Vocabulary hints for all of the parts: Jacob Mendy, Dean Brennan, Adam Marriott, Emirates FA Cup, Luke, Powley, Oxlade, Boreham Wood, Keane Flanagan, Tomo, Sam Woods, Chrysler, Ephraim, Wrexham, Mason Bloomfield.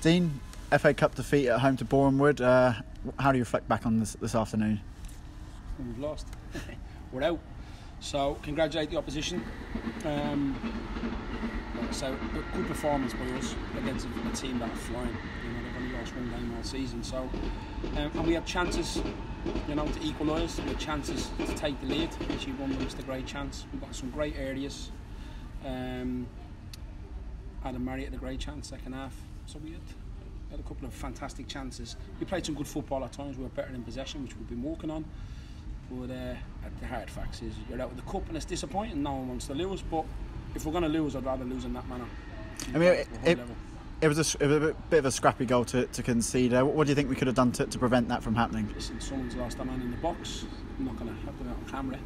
Dean, FA Cup defeat at home to Boreham Wood. How do you reflect back on this afternoon? We've lost. We're out. So, congratulate the opposition. So, good performance by us against a team that are flying. You know, they've only lost one game all season. So, and we have chances, you know, to equalise. We have chances to take the lead. Actually, one was the great chance. We've got some great areas. Adam Marriott had a great chance second half. So we had a couple of fantastic chances. We played some good football at times. We were better in possession, which we've been working on. But the hard facts is you're out with the cup, and it's disappointing. No one wants to lose, but if we're going to lose, I'd rather lose in that manner. I mean, it was a bit of a scrappy goal to concede. What do you think we could have done to prevent that from happening? Listen, someone's lost a man in the box. I'm not going to have that on camera,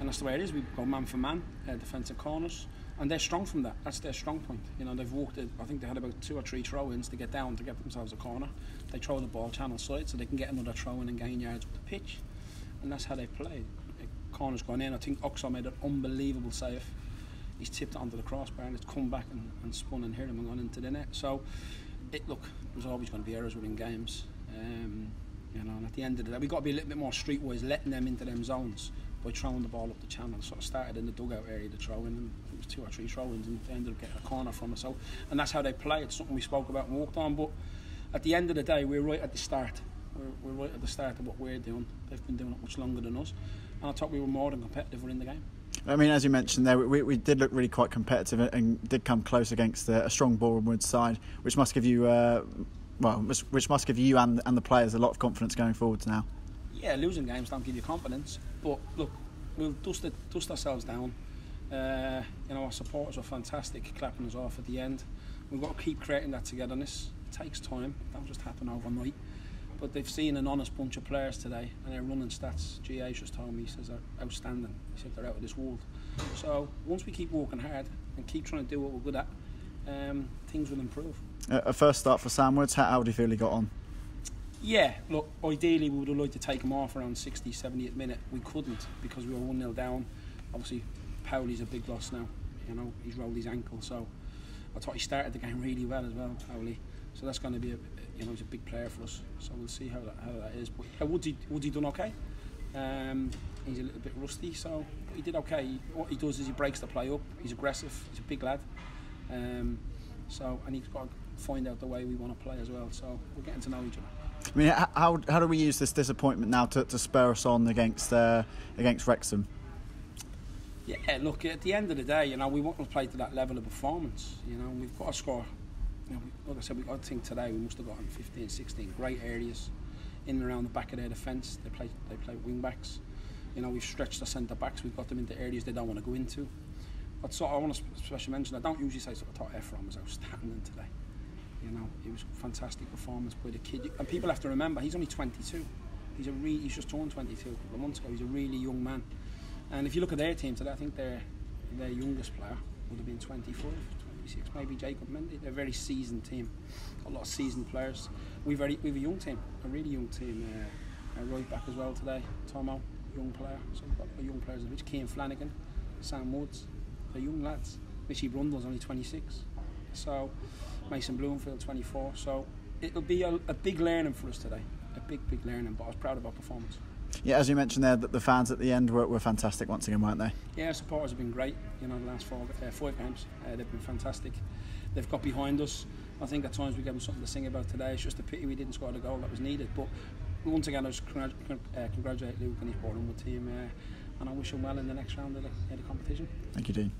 and that's the way it is. We go man for man, defensive corners, and they're strong from that. That's their strong point. You know, they've walked it. I think they had about 2 or 3 throw-ins to get down to get themselves a corner. They throw the ball channel side so they can get another throw-in and gain yards with the pitch. And that's how they played. Corner's gone in. I think Oxlade made an unbelievable save. He's tipped it onto the crossbar and it's come back and spun and hit him and gone into the net. So, look, there's always going to be errors within games. You know, and at the end of the day, we've got to be a little bit more streetwise, letting them into them zones by throwing the ball up the channel. Sort of started in the dugout area, the throw-in, and it was 2 or 3 throw-ins, and they ended up getting a corner from us. So, and that's how they play. It's something we spoke about and walked on. But at the end of the day, we're right at the start. We're right at the start of what we're doing. They've been doing it much longer than us, and I thought we were more than competitive in the game. I mean, as you mentioned there, we did look really quite competitive and did come close against a strong Boreham Wood side, which must give you and the players a lot of confidence going forwards now. Yeah, losing games don't give you confidence, but look, we'll dust ourselves down. You know, our supporters were fantastic, clapping us off at the end. We've got to keep creating that togetherness. It takes time. It don't just happen overnight. But they've seen an honest bunch of players today, and their running stats, GA's just told me, he says, are outstanding. He said they're out of this world. So once we keep working hard and keep trying to do what we're good at, things will improve. A first start for Sam Woods, how do you feel he got on? Yeah, look, ideally we would have liked to take him off around 60, 70th minute. We couldn't because we were 1-0 down. Obviously, Powley's a big loss now. You know, he's rolled his ankle, so I thought he started the game really well as well, Powley. So that's going to be he's a big player for us. So we'll see how that is. But Woodsy done okay. He's a little bit rusty, so he did okay. What he does is he breaks the play up. He's aggressive. He's a big lad. And he's got to find out the way we want to play as well. So we're getting to know each other. I mean, how do we use this disappointment now to spur us on against Wrexham? Yeah, look, at the end of the day, you know, we want to play to that level of performance. You know, we've got to score. You know, like I said, I think today we must have gotten 15, 16 great areas in and around the back of their defence. They play wing backs. You know, we've stretched the centre backs. We've got them into areas they don't want to go into. But I want to especially mention, I don't usually say I thought Ephraim was outstanding today. You know, it was a fantastic performance by the kid. And people have to remember, he's only 22. He's just turned 22 a couple of months ago. He's a really young man. And if you look at their team today, I think their youngest player would have been 24, 26, maybe Jacob Mendy. They're a very seasoned team. Got a lot of seasoned players. We've a young team, a really young team. Our right back as well today, Tomo, young player. So we've got young players, which Keane Flanagan, Sam Woods, they're young lads. Richie Brundle's only 26. So Mason Bloomfield, 24. So it'll be a big learning for us today. A big learning, but I was proud of our performance. Yeah, as you mentioned there, that the fans at the end were fantastic once again, weren't they? Yeah, supporters have been great. You know, the last five games, they've been fantastic. They've got behind us. I think at times we gave them something to sing about today. It's just a pity we didn't score the goal that was needed. But once again, I just congratulate Luke and his Boreham Wood team, and I wish him well in the next round of the competition. Thank you, Dean.